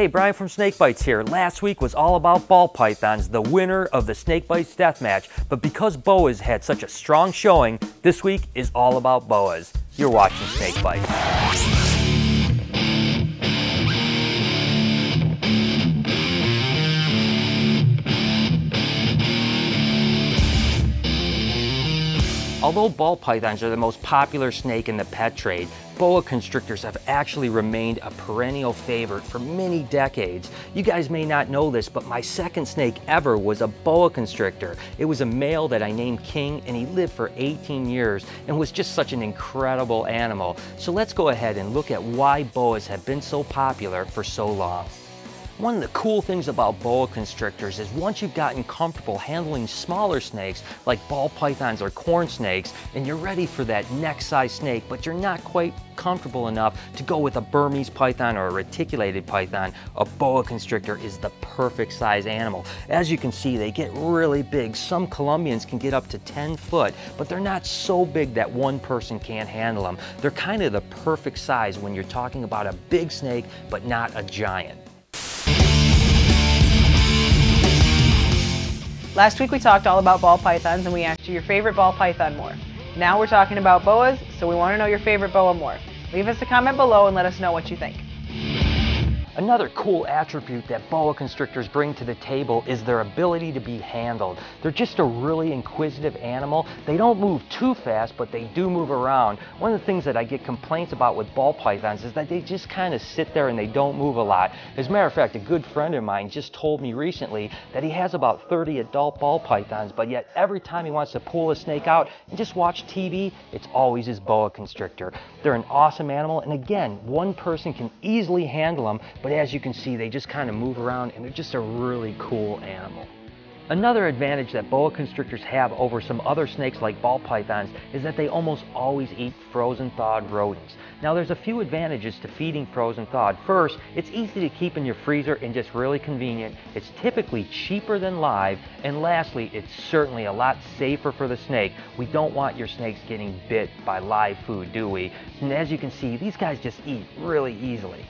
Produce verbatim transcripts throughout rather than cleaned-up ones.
Hey, Brian from Snake Bites here. Last week was all about ball pythons, the winner of the Snake Bites Deathmatch. But because boas had such a strong showing, this week is all about boas. You're watching Snake Bites. Although ball pythons are the most popular snake in the pet trade, boa constrictors have actually remained a perennial favorite for many decades. You guys may not know this, but my second snake ever was a boa constrictor. It was a male that I named King, and he lived for eighteen years and was just such an incredible animal. So let's go ahead and look at why boas have been so popular for so long. One of the cool things about boa constrictors is once you've gotten comfortable handling smaller snakes like ball pythons or corn snakes, and you're ready for that next size snake, but you're not quite comfortable enough to go with a Burmese python or a reticulated python, a boa constrictor is the perfect size animal. As you can see, they get really big. Some Colombians can get up to ten foot, but they're not so big that one person can't handle them. They're kind of the perfect size when you're talking about a big snake, but not a giant. Last week we talked all about ball pythons and we asked you your favorite ball python morph. Now we're talking about boas, so we want to know your favorite boa morph. Leave us a comment below and let us know what you think. Another cool attribute that boa constrictors bring to the table is their ability to be handled. They're just a really inquisitive animal. They don't move too fast, but they do move around. One of the things that I get complaints about with ball pythons is that they just kind of sit there and they don't move a lot. As a matter of fact, a good friend of mine just told me recently that he has about thirty adult ball pythons, but yet every time he wants to pull a snake out and just watch T V, it's always his boa constrictor. They're an awesome animal, and again, one person can easily handle them, but as you can see, they just kind of move around and they're just a really cool animal. Another advantage that boa constrictors have over some other snakes like ball pythons is that they almost always eat frozen thawed rodents. Now there's a few advantages to feeding frozen thawed. First, it's easy to keep in your freezer and just really convenient. It's typically cheaper than live. And lastly, it's certainly a lot safer for the snake. We don't want your snakes getting bit by live food, do we? And as you can see, these guys just eat really easily.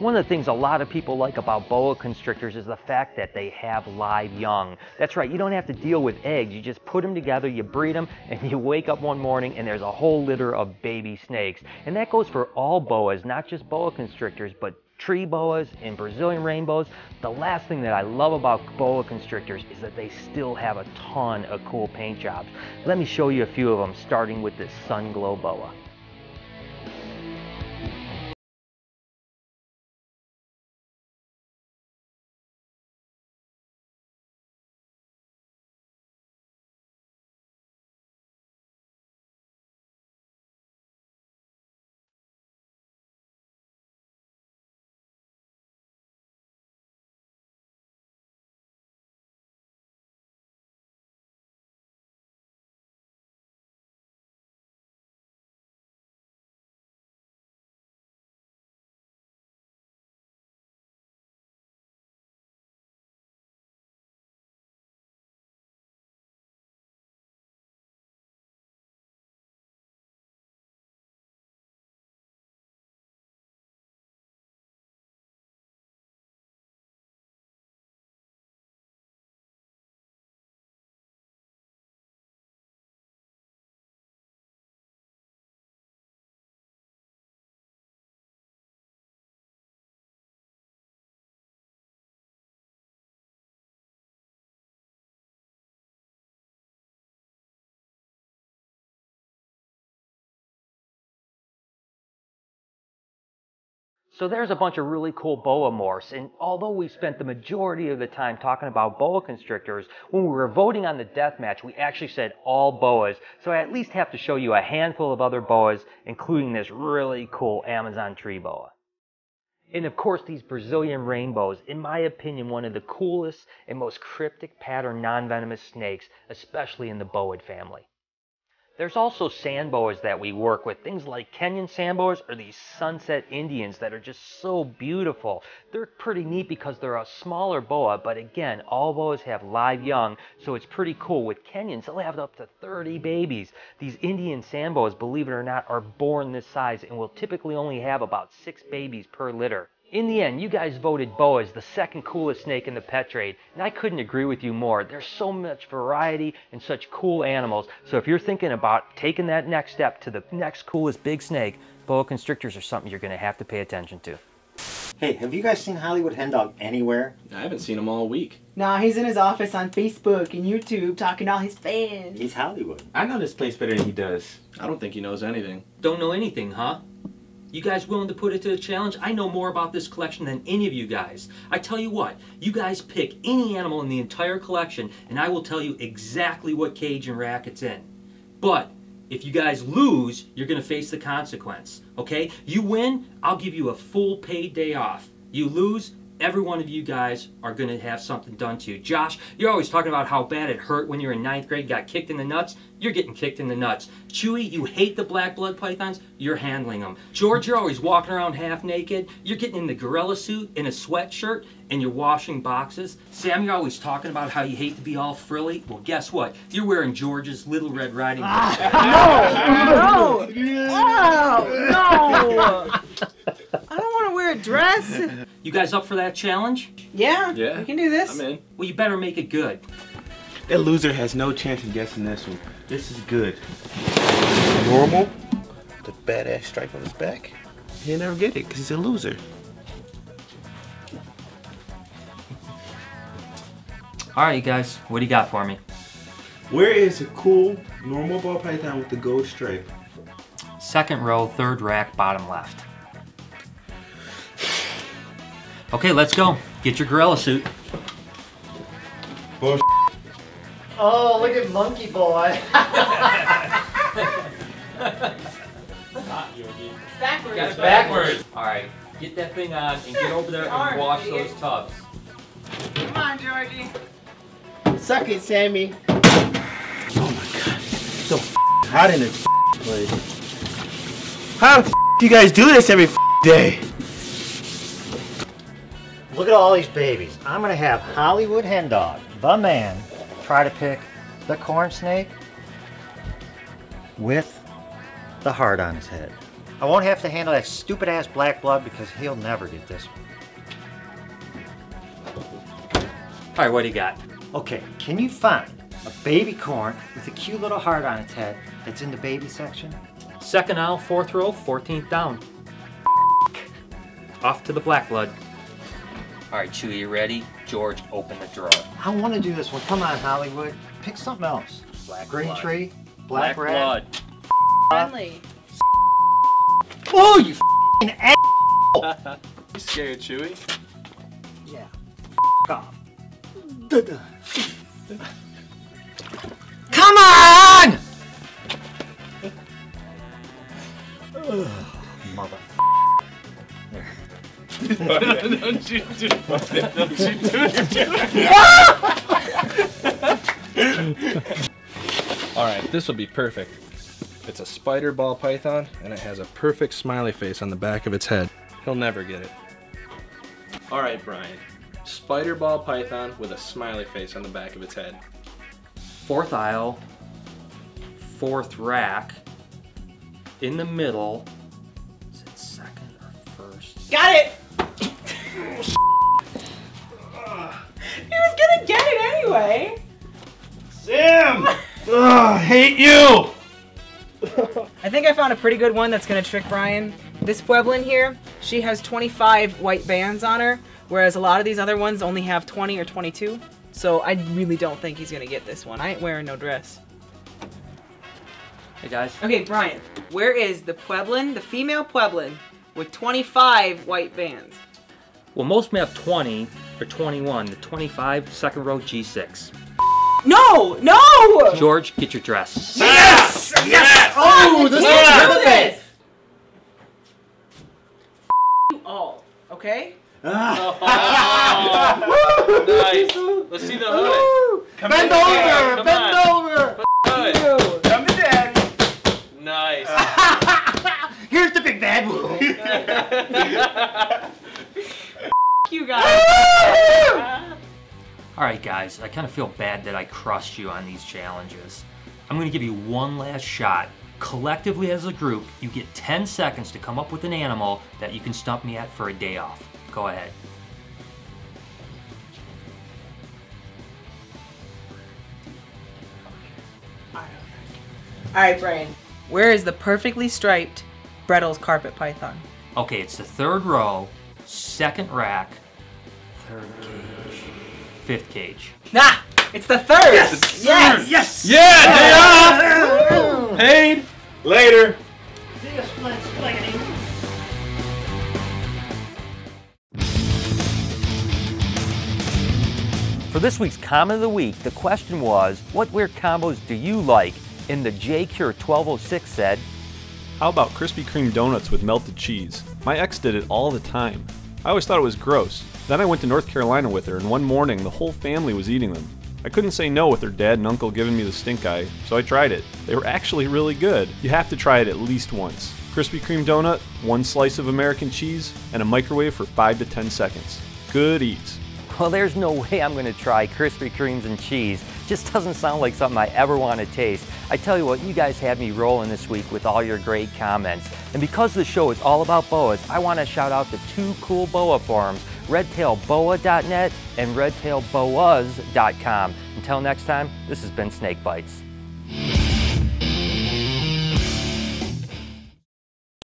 One of the things a lot of people like about boa constrictors is the fact that they have live young. That's right, you don't have to deal with eggs. You just put them together, you breed them, and you wake up one morning and there's a whole litter of baby snakes. And that goes for all boas, not just boa constrictors, but tree boas and Brazilian rainbows. The last thing that I love about boa constrictors is that they still have a ton of cool paint jobs. Let me show you a few of them, starting with this Sun Glow boa. So there's a bunch of really cool boa morphs, and although we spent the majority of the time talking about boa constrictors, when we were voting on the death match, we actually said all boas, so I at least have to show you a handful of other boas, including this really cool Amazon tree boa. And of course, these Brazilian rainbows, in my opinion, one of the coolest and most cryptic pattern non-venomous snakes, especially in the boa family. There's also sand boas that we work with. Things like Kenyan sand boas or these Sunset Indians that are just so beautiful. They're pretty neat because they're a smaller boa, but again, all boas have live young, so it's pretty cool. With Kenyans, they'll have up to thirty babies. These Indian sand boas, believe it or not, are born this size and will typically only have about six babies per litter. In the end, you guys voted boas the second coolest snake in the pet trade, and I couldn't agree with you more. There's so much variety and such cool animals, so if you're thinking about taking that next step to the next coolest big snake, boa constrictors are something you're going to have to pay attention to. Hey, have you guys seen Hollywood Hen Dog anywhere? I haven't seen him all week. Nah, he's in his office on Facebook and YouTube talking to all his fans. He's Hollywood. I know this place better than he does. I don't think he knows anything. Don't know anything, huh? You guys willing to put it to the challenge? I know more about this collection than any of you guys. I tell you what, you guys pick any animal in the entire collection and I will tell you exactly what cage and rack it's in. But if you guys lose, you're going to face the consequence, okay? You win, I'll give you a full paid day off. You lose, every one of you guys are going to have something done to you. Josh, you're always talking about how bad it hurt when you were in ninth grade, got kicked in the nuts. You're getting kicked in the nuts. Chewy, you hate the black blood pythons. You're handling them. George, you're always walking around half naked. You're getting in the gorilla suit, in a sweatshirt, and you're washing boxes. Sam, you're always talking about how you hate to be all frilly. Well, guess what? You're wearing George's Little Red Riding Hood. Ah, no! No! Oh, no! I don't want to wear a dress. You guys up for that challenge? Yeah, yeah, we can do this. I'm in. Well, you better make it good. That loser has no chance of guessing this one. This is good. Normal, the badass stripe on his back. He'll never get it because he's a loser. All right, you guys, what do you got for me? Where is a cool, normal ball python with the gold stripe? Second row, third rack, bottom left. Okay, let's go. Get your gorilla suit. Bullsh**. Oh, look at monkey boy. It's backwards. It's backwards. All right, get that thing on and get over there and wash those tubs. Come on, Georgie. Suck it, Sammy. Oh my God, it's so f***ing hot in this f***ing place. How the f*** do you guys do this every f***ing day? Look at all these babies. I'm gonna have Hollywood Hen Dog, the man, try to pick the corn snake with the heart on his head. I won't have to handle that stupid ass black blood because he'll never get this one. All right, what do you got? Okay, can you find a baby corn with a cute little heart on its head that's in the baby section? Second aisle, fourth row, fourteenth down. Off to the black blood. All right, Chewy, you ready? George, open the drawer. I want to do this one. Come on, Hollywood. Pick something else. Black Green blood. Tree, black, black red. Blood. Friendly. Oh, you f***ing asshole! You scared, Chewy? Yeah. F*** off. Come on! Oh, mother f***. There. Don't you do it. Don't you do it. Alright, this will be perfect. It's a spider ball python and it has a perfect smiley face on the back of its head. He'll never get it. Alright, Brian. Spider ball python with a smiley face on the back of its head. Fourth aisle, fourth rack, in the middle. Is it second or first? Got it! He was gonna get it anyway! Sam! Ugh, hate you! I think I found a pretty good one that's gonna trick Brian. This Pueblan here, she has twenty-five white bands on her, whereas a lot of these other ones only have twenty or twenty-two. So I really don't think he's gonna get this one. I ain't wearing no dress. Hey guys. Okay, Brian, where is the Pueblan, the female Pueblan, with twenty-five white bands? Well, most of them have twenty or twenty-one, the twenty-five, second row, G six. No! No! George, get your dress. Yes! Yes! Yes! Oh, this yeah. is you all, okay? Oh, nice. Let's see the hood. Bend over! Bend over! Come to Daddy. You guys. All right, guys, I kind of feel bad that I crushed you on these challenges. I'm going to give you one last shot. Collectively as a group, you get ten seconds to come up with an animal that you can stump me at for a day off. Go ahead. All right, Brian. Where is the perfectly striped Bredl's Carpet Python? Okay, it's the third row, second rack, third cage, fifth cage. Nah, it's the third. Yes, yes, yes. Yeah, day off. Paid later. See you, split, split. For this week's comment of the week, the question was, what weird combos do you like? And the J Cure twelve oh six said, how about Krispy Kreme donuts with melted cheese? My ex did it all the time. I always thought it was gross. Then I went to North Carolina with her, and one morning the whole family was eating them. I couldn't say no with her dad and uncle giving me the stink eye, so I tried it. They were actually really good. You have to try it at least once. Krispy Kreme donut, one slice of American cheese, and a microwave for five to ten seconds. Good eats. Well, there's no way I'm gonna try Krispy Kremes and cheese. Just doesn't sound like something I ever wanna taste. I tell you what, you guys had me rolling this week with all your great comments. And because the show is all about boas, I wanna shout out the two cool boa forums, red tail boa dot net and red tail boas dot com. Until next time, this has been Snake Bites.